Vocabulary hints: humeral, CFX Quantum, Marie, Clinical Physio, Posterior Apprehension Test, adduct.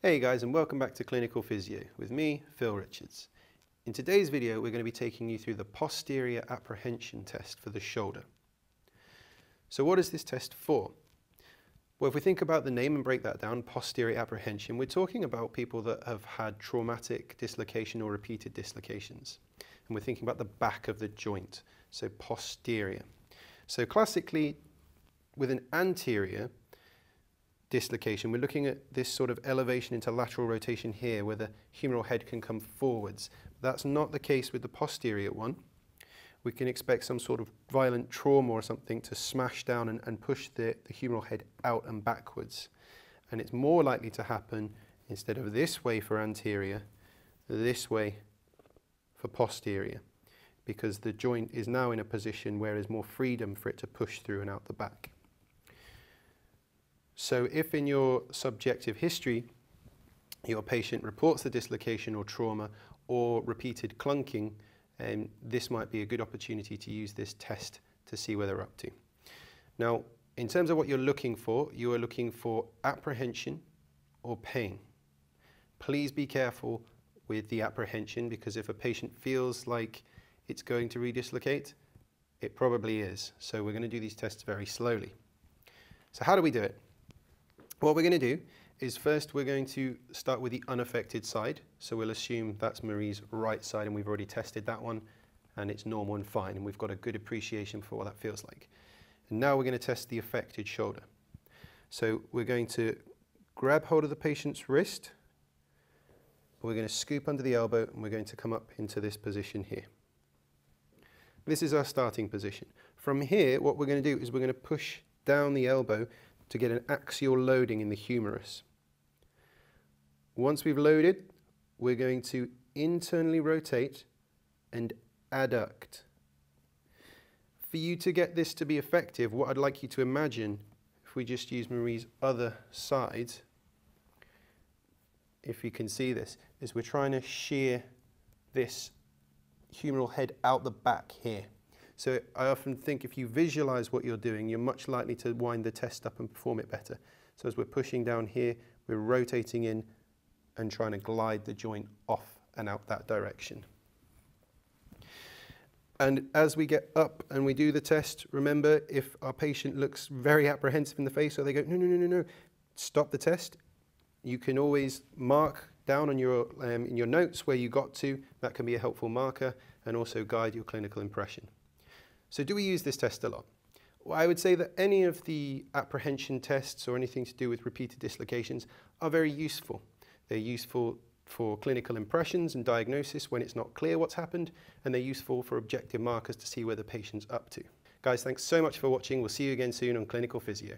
Hey guys, and welcome back to Clinical Physio with me, Phil Richards. In today's video we're going to be taking you through the posterior apprehension test for the shoulder. So what is this test for? Well, if we think about the name and break that down, posterior apprehension, we're talking about people that have had traumatic dislocation or repeated dislocations. And we're thinking about the back of the joint, so posterior. So classically, with an anterior dislocation, we're looking at this sort of elevation into lateral rotation here where the humeral head can come forwards. That's not the case with the posterior one. We can expect some sort of violent trauma or something to smash down and push the humeral head out and backwards. And it's more likely to happen instead of this way for anterior, this way for posterior, because the joint is now in a position where there's more freedom for it to push through and out the back. So if in your subjective history your patient reports the dislocation or trauma or repeated clunking, this might be a good opportunity to use this test to see where they're up to. Now, in terms of what you're looking for, you are looking for apprehension or pain. Please be careful with the apprehension, because if a patient feels like it's going to redislocate, it probably is. So we're going to do these tests very slowly. So how do we do it? What we're going to do is first we're going to start with the unaffected side. So we'll assume that's Marie's right side, and we've already tested that one and it's normal and fine, and we've got a good appreciation for what that feels like. And now we're going to test the affected shoulder. So we're going to grab hold of the patient's wrist, we're going to scoop under the elbow, and we're going to come up into this position here. This is our starting position. From here, what we're going to do is we're going to push down the elbow to get an axial loading in the humerus. Once we've loaded, we're going to internally rotate and adduct. For you to get this to be effective, what I'd like you to imagine, if we just use Marie's other side, if you can see this, is we're trying to shear this humeral head out the back here. So I often think if you visualize what you're doing, you're much likely to wind the test up and perform it better. So as we're pushing down here, we're rotating in and trying to glide the joint off and out that direction. And as we get up and we do the test, remember, if our patient looks very apprehensive in the face or they go, no, no, no, no, no, stop the test. You can always mark down on your, in your notes where you got to. That can be a helpful marker and also guide your clinical impression. So do we use this test a lot? Well, I would say that any of the apprehension tests or anything to do with repeated dislocations are very useful. They're useful for clinical impressions and diagnosis when it's not clear what's happened, and they're useful for objective markers to see where the patient's up to. Guys, thanks so much for watching. We'll see you again soon on Clinical Physio.